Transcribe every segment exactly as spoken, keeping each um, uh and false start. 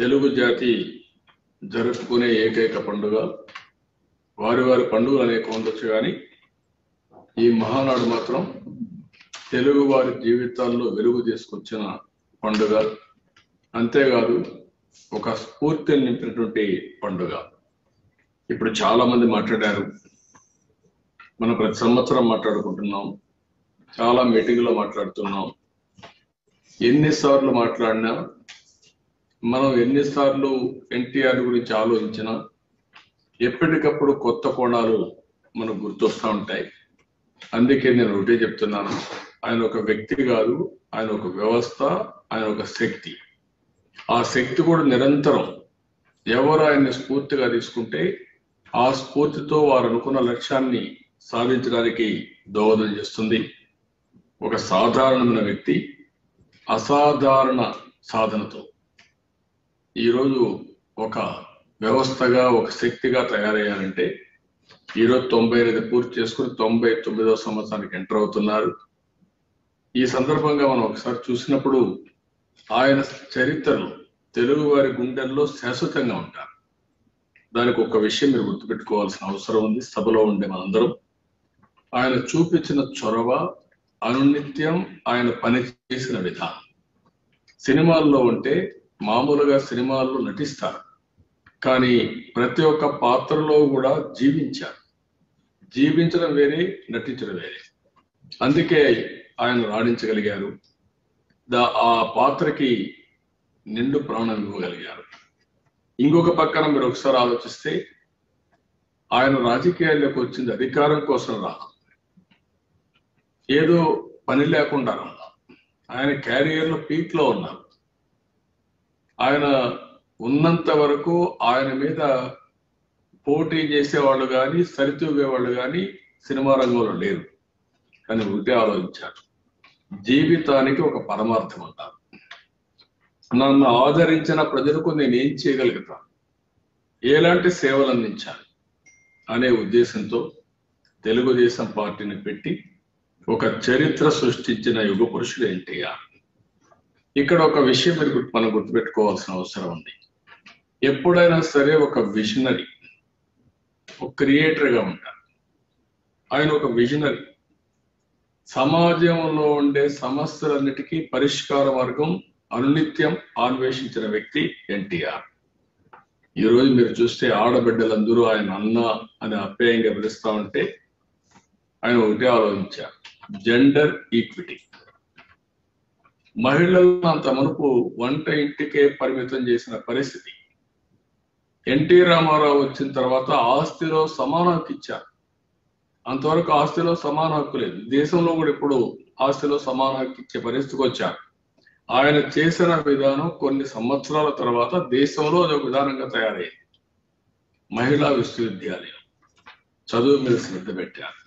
తెలుగు జాతి జరుపుకునే ఏకైక పండుగ. వారి వారి పండుగలు అనేక ఉండొచ్చు, కానీ ఈ మహానాడు మాత్రం తెలుగు వారి జీవితాల్లో వెలుగు తీసుకొచ్చిన పండుగ. అంతేకాదు ఒక స్ఫూర్తిని నింపినటువంటి పండుగ. ఇప్పుడు చాలా మంది మాట్లాడారు, మనం ప్రతి సంవత్సరం మాట్లాడుకుంటున్నాం, చాలా మీటింగ్లో మాట్లాడుతున్నాం. ఎన్నిసార్లు మాట్లాడినా మనం, ఎన్నిసార్లు ఎన్టీఆర్ గురించి ఆలోచించినా ఎప్పటికప్పుడు కొత్త కోణాలు మనకు గుర్తొస్తూ ఉంటాయి. అందుకే నేను ఒకటే చెప్తున్నాను, ఆయన ఒక వ్యక్తి కాదు, ఆయన ఒక వ్యవస్థ, ఆయన ఒక శక్తి. ఆ శక్తి కూడా నిరంతరం ఎవరు ఆయన్ని స్ఫూర్తిగా తీసుకుంటే ఆ స్ఫూర్తితో వారు అనుకున్న లక్ష్యాన్ని సాధించడానికి దోహదం చేస్తుంది. ఒక సాధారణమైన వ్యక్తి అసాధారణ సాధనతో ఈరోజు ఒక వ్యవస్థగా ఒక శక్తిగా తయారయ్యారంటే, ఈరోజు తొంభై ఎనిమిది పూర్తి చేసుకుని తొంభై తొమ్మిదవ సంవత్సరానికి ఎంటర్ అవుతున్నారు. ఈ సందర్భంగా మనం ఒకసారి చూసినప్పుడు ఆయన చరిత్రలో తెలుగు వారి గుండెల్లో శాశ్వతంగా ఉంటారు. దానికి ఒక విషయం మీరు గుర్తుపెట్టుకోవాల్సిన అవసరం ఉంది. సభలో ఉండే మనందరం ఆయన చూపించిన చొరవ, అనునిత్యం ఆయన పనిచేసిన విధానం. సినిమాల్లో ఉంటే మామూలుగా సినిమాల్లో నటిస్తారు, కానీ ప్రతి ఒక్క పాత్రలో కూడా జీవించారు. జీవించడం వేరే, నటించడం వేరే. అందుకే ఆయన రాణించగలిగారు, దా ఆ పాత్రకి నిండు ప్రాణం ఇవ్వగలిగారు. ఇంకొక పక్కన మీరు ఒకసారి ఆలోచిస్తే, ఆయన రాజకీయాల్లోకి వచ్చింది అధికారం కోసం రా, ఏదో పని లేకుండా ఉన్నారు. ఆయన క్యారియర్లో పీక్లో ఉన్నారు. ఆయన ఉన్నంత వరకు ఆయన మీద పోటీ చేసేవాళ్ళు కానీ సరితూగేవాళ్ళు కానీ సినిమా రంగంలో లేరు. కానీ ఉంటే ఆలోచించారు, జీవితానికి ఒక పరమార్థం అంటారు. నన్ను ఆదరించిన ప్రజలకు నేను ఏం చేయగలుగుతాను, ఎలాంటి సేవలు అందించాలి అనే ఉద్దేశంతో తెలుగుదేశం పార్టీని పెట్టి ఒక చరిత్ర సృష్టించిన యుగ పురుషుడు ఎన్టీఆర్. ఇక్కడ ఒక విషయం మీరు మనం గుర్తుపెట్టుకోవాల్సిన అవసరం ఉంది. ఎప్పుడైనా సరే ఒక విజనరీ, ఒక క్రియేటర్గా ఉంటారు. ఆయన ఒక విజనరీ. సమాజంలో ఉండే సమస్యలన్నిటికీ పరిష్కార మార్గం అనునిత్యం అన్వేషించిన వ్యక్తి ఎన్టీఆర్. ఈరోజు మీరు చూస్తే ఆడబిడ్డలందరూ ఆయన అన్న అని అప్యాయంగా పిలుస్తూ ఉంటే ఆయన ఒకటే ఆలోచించారు, జెండర్ ఈక్విటీ. మహిళలను అంత మనకు వంట ఇంటికే పరిమితం చేసిన పరిస్థితి ఎన్టీ రామారావు వచ్చిన తర్వాత ఆస్తిలో సమాన హక్కు ఇచ్చారు. అంతవరకు ఆస్తిలో సమాన హక్కు లేదు. దేశంలో కూడా ఇప్పుడు ఆస్తిలో సమాన హక్కు ఇచ్చే పరిస్థితికి వచ్చారు. ఆయన చేసిన విధానం కొన్ని సంవత్సరాల తర్వాత దేశంలో అదొక విధానంగా తయారయ్యింది. మహిళా విశ్వవిద్యాలయం చదువు మీద శ్రద్ధ పెట్టారు.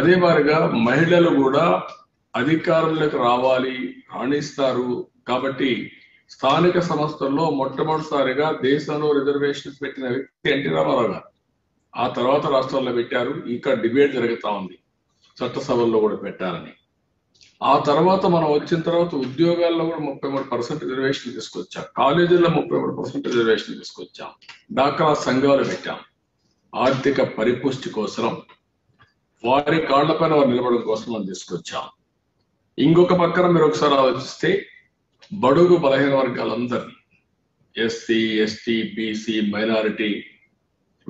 అదే మాదిరిగా మహిళలు కూడా అధికారంలోకి రావాలి, రాణిస్తారు. కాబట్టి స్థానిక సంస్థల్లో మొట్టమొదటిసారిగా దేశంలో రిజర్వేషన్స్ పెట్టిన వ్యక్తి ఎన్టీ రామారావు గారు. ఆ తర్వాత రాష్ట్రాల్లో పెట్టారు. ఇంకా డిబేట్ జరుగుతూ ఉంది, చట్టసభల్లో కూడా పెట్టాలని. ఆ తర్వాత మనం వచ్చిన తర్వాత ఉద్యోగాల్లో కూడా ముప్పై మూడు పర్సెంట్ రిజర్వేషన్ తీసుకొచ్చాం. కాలేజీల్లో ముప్పై మూడు పర్సెంట్ రిజర్వేషన్ తీసుకొచ్చాం. డాక్రా సంఘాలు పెట్టాం. ఆర్థిక పరిపుష్టి కోసం, వారి కాళ్లపైన వారు నిలబడడం కోసం మనం తీసుకొచ్చాం. ఇంకొక పక్కన మీరు ఒకసారి ఆలోచిస్తే, బడుగు బలహీన వర్గాలందరినీ, ఎస్సీ, ఎస్టీ, బీసీ, మైనారిటీ,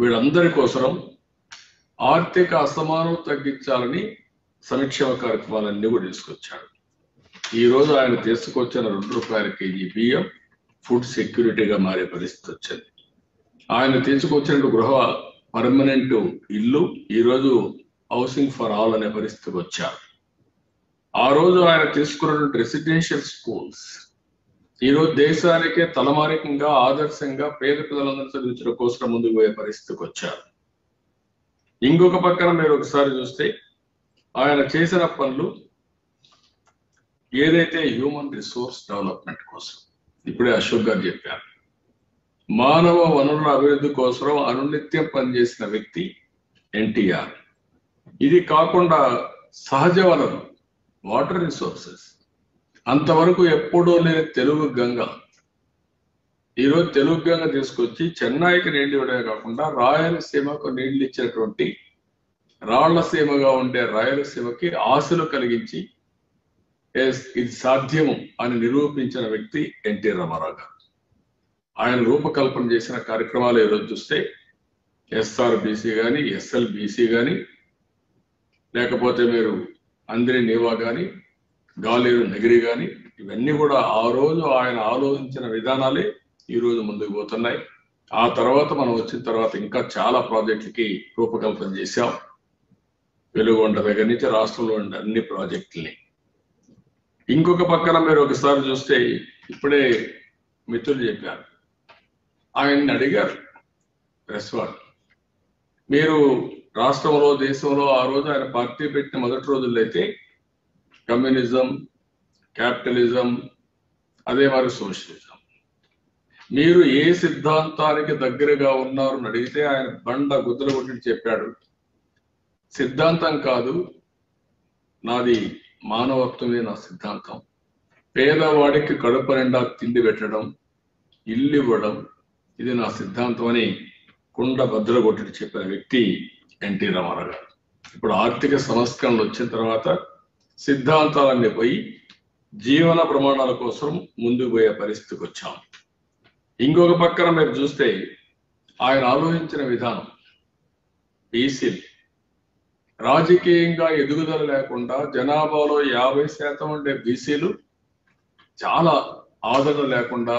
వీళ్ళందరి కోసం ఆర్థిక అసమానం తగ్గించాలని సంక్షేమ కార్యక్రమాలన్నీ కూడా తీసుకొచ్చాడు. ఈరోజు ఆయన తీసుకొచ్చిన రెండు రూపాయల కేజీ బియ్యం ఫుడ్ సెక్యూరిటీగా మారే పరిస్థితి వచ్చింది. ఆయన తీసుకొచ్చిన గృహ పర్మనెంట్ ఇల్లు ఈరోజు హౌసింగ్ ఫర్ ఆల్ అనే పరిస్థితికి వచ్చారు. ఆ రోజు ఆయన తీసుకున్నటువంటి రెసిడెన్షియల్ స్కూల్స్ ఈరోజు దేశానికే తలమారికంగా, ఆదర్శంగా పేద పిల్లలందరూ చదివించడం కోసం ముందుకు పోయే పరిస్థితికి వచ్చారు. ఇంకొక పక్కన మీరు ఒకసారి చూస్తే, ఆయన చేసిన పనులు ఏదైతే హ్యూమన్ రిసోర్స్ డెవలప్మెంట్ కోసం, ఇప్పుడే అశోక్ గారు చెప్పారు, మానవ వనరుల అభివృద్ధి కోసం అనునిత్యం పనిచేసిన వ్యక్తి ఎన్టీఆర్. ఇది కాకుండా సహజ వనరులు, వాటర్ రిసోర్సెస్, అంతవరకు ఎప్పుడూ లేని తెలుగు గంగ, तेलुग्यांगा चेन्नई की नीडे का रायलसीम को नीचे राीम का उड़े रायलसीम की आशल कल साध्यम निरूपिंచిన व्यक्ति एनटी రామారావు आयन రూపకల్పన చేసిన కార్యక్రమాలు చూస్తే ఎస్ఆర్బీసీ గాని ఎస్ఎల్బీసీ గాని లేకపోతే మీరు అందరి నేవా గాని గాలేరు నగరి గాని ఇవన్నీ కూడా ఆ రోజు ఆయన ఆలోచించిన విధానాలే ఈ రోజు ముందుకు పోతున్నాయి। ఆ తర్వాత మనం వచ్చిన తర్వాత ఇంకా చాలా ప్రాజెక్టులకి రూపకల్పన చేశాం। వెలుగొండ దగ్గర నుంచి రాష్ట్రంలో ఉన్న అన్ని ప్రాజెక్టుల్ని ఇంకొక పక్కన మీరు ఒకసారి చూస్తే ఇప్పుడే మిత్రులు చెప్పారు ఆయన్ని అడిగారు ప్రెస్ వాళ్ళు మీరు రాష్ట్రంలో దేశంలో ఆ రోజు ఆయన పార్టీ పెట్టిన మొదటి రోజుల్లో అయితే కమ్యూనిజం క్యాపిటలిజం అదే వారి సోషలిజం మీరు ఏ సిద్ధాంతానికి దగ్గరగా ఉన్నారు అని అడిగితే ఆయన బండ గుద్దలు కొట్టి చెప్పాడు సిద్ధాంతం కాదు నాది మానవత్వమే నా సిద్ధాంతం పేదవాడికి కడుపు నిండా తిండి పెట్టడం ఇల్లు ఇవ్వడం ఇది నా సిద్ధాంతం అని కుండ బద్దలు కొట్టి చెప్పిన వ్యక్తి ఎన్టీ రామారావు గారు। ఇప్పుడు ఆర్థిక సంస్కరణలు వచ్చిన తర్వాత సిద్ధాంతాలన్నీ పోయి జీవన ప్రమాణాల కోసం ముందుకు పోయే పరిస్థితికి వచ్చాం। ఇంకొక పక్కన మీరు చూస్తే ఆయన ఆలోచించిన విధానం బీసీలు రాజకీయంగా ఎదుగుదల లేకుండా జనాభాలో యాభై శాతం ఉండే బీసీలు చాలా ఆదరణ లేకుండా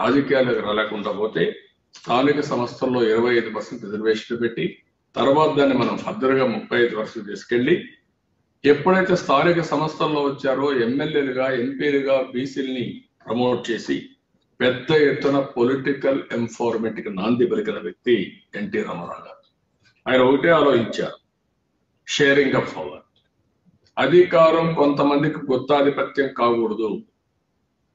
రాజకీయాలకు రాలేకుండా పోతే స్థానిక సంస్థల్లో ఇరవై ఐదు పర్సెంట్ రిజర్వేషన్ పెట్టి తర్వాత దాన్ని మనం ఫర్దర్గా ముప్పై ఐదు పర్సెంట్ తీసుకెళ్ళి ఎప్పుడైతే స్థానిక సంస్థల్లో వచ్చారో ఎమ్మెల్యేలుగా ఎంపీలుగా బీసీలని ప్రమోట్ చేసి పెద్ద ఎత్తున పొలిటికల్ ఎంఫోర్మెంట్కి నాంది పలికిన వ్యక్తి ఎన్టీ రామారావు గారు। ఆయన ఒకటే ఆలోచించారు షేరింగ్ ఆఫ్ పవర్ అధికారం కొంతమందికి గుత్తాధిపత్యం కాకూడదు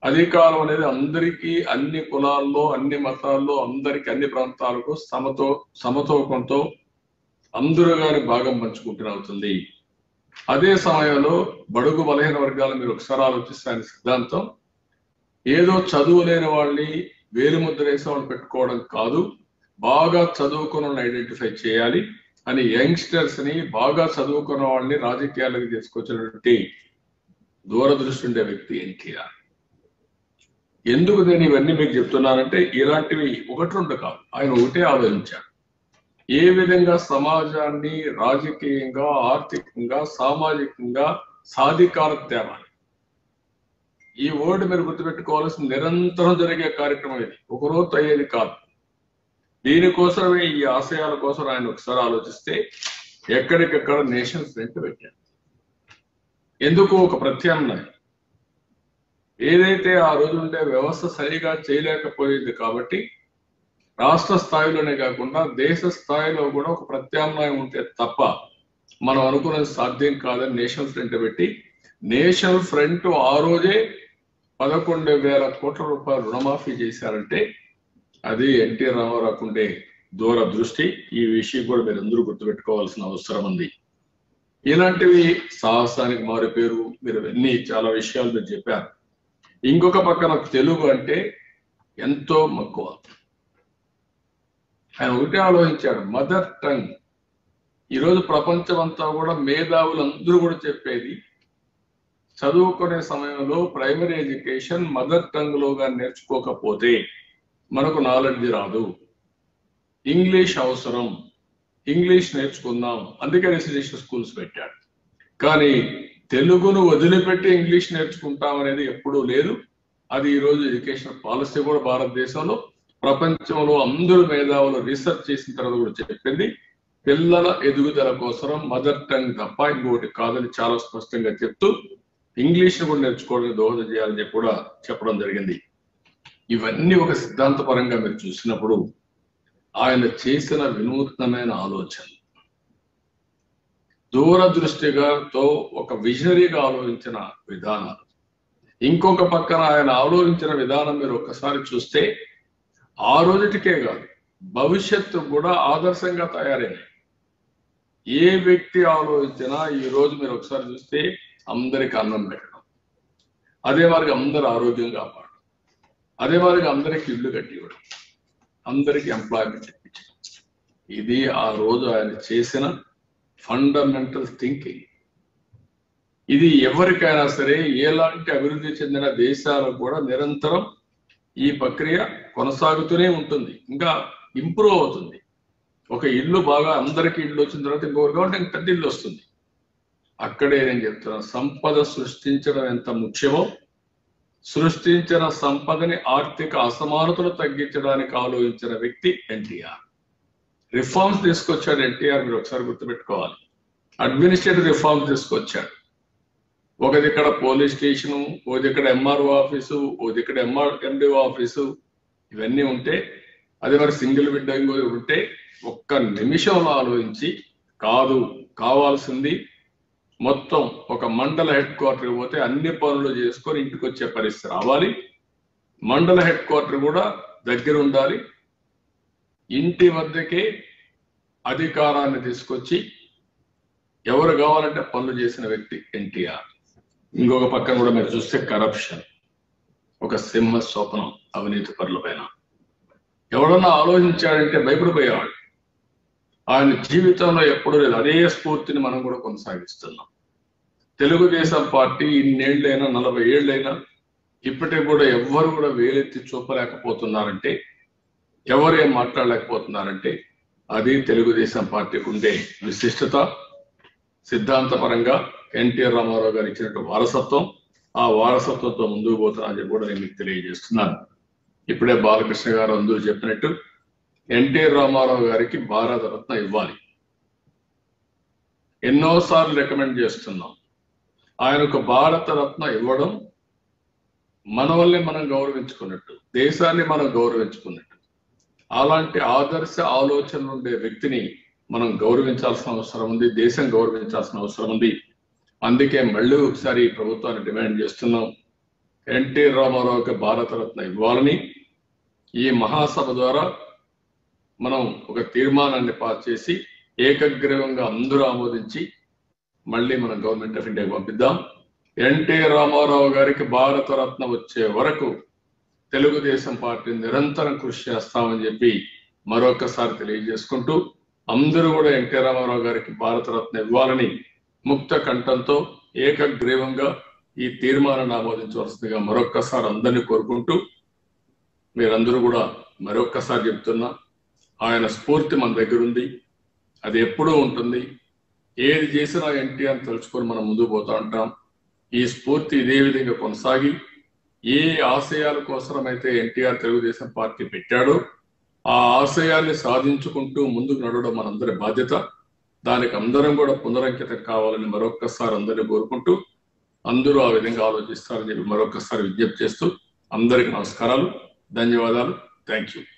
అధికారం అనేది అందరికీ అన్ని కులాల్లో అన్ని మతాల్లో అందరికీ అన్ని ప్రాంతాలకు సమతో సమతూకంతో అందరూ గాని భాగం పంచుకుంటూనే అవుతుంది। అదే సమయంలో బడుగు బలహీన వర్గాల మీరు ఒకసారి ఆలోచిస్తాను సిద్ధాంతం ఏదో చదువు లేని వాళ్ళని వేలిముద్ర వేసే వాళ్ళు పెట్టుకోవడం కాదు బాగా చదువుకున్న ఐడెంటిఫై చేయాలి అని యంగ్స్టర్స్ ని బాగా చదువుకున్న వాళ్ళని రాజకీయాలకు తీసుకొచ్చినటువంటి దూరదృష్టి ఉండే వ్యక్తి ఎన్టీఆర్। ఎందుకు నేను ఇవన్నీ మీకు చెప్తున్నానంటే ఇలాంటివి ఒకటి రెండు కాదు ఆయన ఒకటే ఆలోచించాడు ఏ విధంగా సమాజాన్ని రాజకీయంగా ఆర్థికంగా సామాజికంగా సాధికారత తేవాలి। ఈ వర్డ్ మీరు గుర్తుపెట్టుకోవాల్సిన నిరంతరం జరిగే కార్యక్రమం ఇది ఒకరోజు అయ్యేది కాదు। దీనికోసమే ఈ ఆశయాల కోసం ఆయన ఒకసారి ఆలోచిస్తే ఎక్కడికెక్కడ నేషన్ ఫ్రంట్ పెట్టారు ఎందుకు ఒక ప్రత్యామ్నాయం ఏదైతే ఆ రోజు ఉండే వ్యవస్థ సరిగా చేయలేకపోయింది కాబట్టి రాష్ట్ర స్థాయిలోనే కాకుండా దేశ స్థాయిలో కూడా ఒక ప్రత్యామ్నాయం ఉంటే తప్ప మనం అనుకున్నది సాధ్యం కాదని నేషనల్ ఫ్రంట్ పెట్టి నేషనల్ ఫ్రంట్ ఆ రోజే పదకొండు వేల కోట్ల రూపాయలు రుణమాఫీ చేశారంటే అది ఎన్టీ రామారావుకు ఉండే దూరదృష్టి। ఈ విషయం కూడా మీరు అందరూ గుర్తుపెట్టుకోవాల్సిన అవసరం ఉంది। ఇలాంటివి సాహసానికి మారు పేరు మీరు అన్ని చాలా విషయాలు మీరు చెప్పారు। ఇంకొక పక్కన తెలుగు అంటే ఎంతో మక్కువ ఆయన ఒకటే ఆలోచించాడు మదర్ టంగ్ ఈరోజు ప్రపంచం అంతా కూడా మేధావులు అందరూ కూడా చెప్పేది చదువుకునే సమయంలో ప్రైమరీ ఎడ్యుకేషన్ మదర్ టంగ్ లోగా నేర్చుకోకపోతే మనకు నాలెడ్జ్ రాదు ఇంగ్లీష్ అవసరం ఇంగ్లీష్ నేర్చుకుందాం అందుకే రెసిడెన్షియల్ స్కూల్స్ పెట్టాడు। కానీ తెలుగును వదిలిపెట్టి ఇంగ్లీష్ నేర్చుకుంటాం అనేది ఎప్పుడూ లేదు। అది ఈరోజు ఎడ్యుకేషన్ పాలసీ కూడా భారతదేశంలో ప్రపంచంలో అందరూ మేధావులు రీసెర్చ్ చేసిన తర్వాత కూడా చెప్పింది పిల్లల ఎదుగుదల కోసం మదర్ టంగ్ తప్ప ఇంకోటి కాదని చాలా స్పష్టంగా చెప్తూ ఇంగ్లీష్ కూడా నేర్చుకోవడానికి దోహదం చేయాలని చెప్పి కూడా చెప్పడం జరిగింది। ఇవన్నీ ఒక సిద్ధాంతపరంగా మీరు చూసినప్పుడు ఆయన చేసిన వినూత్నమైన ఆలోచన దూరదృష్టిగాతో ఒక విజనరీగా ఆలోచించిన విధానాలు ఇంకొక పక్కన ఆయన ఆలోచించిన విధానం మీరు ఒక్కసారి చూస్తే ఆ రోజుటికే కాదు భవిష్యత్తు కూడా ఆదర్శంగా తయారైంది। ఏ వ్యక్తి ఆలోచించినా ఈ రోజు మీరు ఒకసారి చూస్తే అందరికి అన్నం పెట్టడం అదే వారికి అందరూ ఆరోగ్యం కాపాడు అదే మాదిరిగా అందరికీ ఇల్లు కట్టివడం అందరికీ ఎంప్లాయ్‌మెంట్ ఇచ్చింది ఇది ఆ రోజు ఆయన చేసిన ఫండమెంటల్ థింకింగ్ ఇది ఎవరికైనా సరే ఎలాంటి అభివృద్ధి చెందిన దేశాలకు కూడా నిరంతరం ఈ ప్రక్రియ కొనసాగుతూనే ఉంటుంది ఇంకా ఇంప్రూవ్ అవుతుంది ఒక ఇల్లు బాగా అందరికీ ఇల్లు వచ్చిన తర్వాత ఇంకొకటి ఇంకా పెద్ద ఇల్లు వస్తుంది అక్కడే నేను చెప్తున్నా సంపద సృష్టించడం ఎంత ముఖ్యమో సృష్టించిన సంపదని ఆర్థిక అసమానతలు తగ్గించడానికి ఆలోచించిన వ్యక్తి ఎన్టీఆర్ రిఫార్మ్స్ తీసుకొచ్చాడు ఎన్టీఆర్ మీరు ఒకసారి గుర్తుపెట్టుకోవాలి అడ్మినిస్ట్రేటివ్ రిఫార్మ్స్ తీసుకొచ్చాడు ఒక దగ్గర పోలీస్ స్టేషన్ ఒక దగ్గర ఎంఆర్ఓ ఆఫీసు ఒక దగ్గర ఎంఆర్ ఎండిఓ ఆఫీసు ఇవన్నీ ఉంటే అదే మరి సింగిల్ విండో ఉంటే ఒక్క నిమిషంలో ఆలోచించి కాదు కావాల్సింది మొత్తం ఒక మండల హెడ్ క్వార్టర్ పోతే అన్ని పనులు చేసుకొని ఇంటికి వచ్చే పరిస్థితి రావాలి మండల హెడ్ క్వార్టర్ కూడా దగ్గర ఉండాలి ఇంటి వద్దకే అధికారాన్ని తీసుకొచ్చి ఎవరు కావాలంటే పనులు చేసిన వ్యక్తి ఎన్టీఆర్ ఇంకొక పక్కన కూడా మీరు చూస్తే కరప్షన్ ఒక సింహ స్వప్నం అవినీతి పనుల పైన ఎవరన్నా ఆలోచించారంటే భయపడిపోయేవాడు ఆయన జీవితంలో ఎప్పుడూ లేదు అదే స్ఫూర్తిని మనం కూడా కొనసాగిస్తున్నాం తెలుగుదేశం పార్టీ ఇన్నేళ్లైనా నలభై ఏళ్ళైనా ఇప్పటికి కూడా ఎవ్వరు కూడా వేలెత్తి చూపలేకపోతున్నారంటే ఎవరేం మాట్లాడలేకపోతున్నారంటే అది తెలుగుదేశం పార్టీకి ఉండే విశిష్టత సిద్ధాంతపరంగా ఎన్టీఆర్ రామారావు గారు ఇచ్చినటువంటి వారసత్వం ఆ వారసత్వంతో ముందుకు పోతున్నారని చెప్పి కూడా నేను మీకు తెలియజేస్తున్నాను ఇప్పుడే బాలకృష్ణ గారు అందరూ చెప్పినట్టు ఎన్టీఆర్ రామారావు గారికి భారత రత్న ఇవ్వాలి ఎన్నోసార్లు రికమెండ్ చేస్తున్నాం ఆయనకు భారత రత్న ఇవ్వడం మనవల్ని మనం గౌరవించుకున్నట్టు దేశాన్ని మనం గౌరవించుకున్నట్టు అలాంటి ఆదర్శ ఆలోచనలు ఉండే వ్యక్తిని మనం గౌరవించాల్సిన అవసరం ఉంది దేశం గౌరవించాల్సిన అవసరం ఉంది అందుకే మళ్ళీ ఒకసారి ప్రభుత్వాన్ని డిమాండ్ చేస్తున్నాం ఎన్టీఆర్ రామారావుకి భారత రత్న ఇవ్వాలని ఈ మహాసభ ద్వారా మనం ఒక తీర్మానాన్ని పాస్ చేసి ఏకగ్రీవంగా అందరూ ఆమోదించి మళ్ళీ మనం గవర్నమెంట్ ఆఫ్ ఇండియాకి పంపిద్దాం ఎన్టీ రామారావు గారికి భారత రత్న వచ్చే వరకు తెలుగుదేశం పార్టీ నిరంతరం కృషి చేస్తామని చెప్పి మరొకసారి తెలియజేసుకుంటూ అందరూ కూడా ఎన్టీ రామారావు గారికి భారత రత్న ఇవ్వాలని ముక్త కంఠంతో ఏకగ్రీవంగా ఈ తీర్మానాన్ని ఆమోదించవలసిందిగా మరొక్కసారి అందరినీ కోరుకుంటూ మీరందరూ కూడా మరొక్కసారి చెప్తున్నా ఆయన స్ఫూర్తి మన దగ్గర ఉంది అది ఎప్పుడూ ఉంటుంది ఏది చేసినా ఎన్టీఆర్ తెలుసుకొని మనం ముందుకు పోతా ఉంటాం ఈ స్ఫూర్తి ఇదే విధంగా కొనసాగి ఏ ఆశయాల కోసమైతే ఎన్టీఆర్ తెలుగుదేశం పార్టీ పెట్టాడో ఆ ఆశయాన్ని సాధించుకుంటూ ముందుకు నడవడం మనందరి బాధ్యత దానికి అందరం కూడా పునరంకితం కావాలని మరొక్కసారి అందరినీ కోరుకుంటూ అందరూ ఆ విధంగా ఆలోచిస్తారని చెప్పి మరొకసారి విజ్ఞప్తి చేస్తూ అందరికీ నమస్కారాలు ధన్యవాదాలు థ్యాంక్ యూ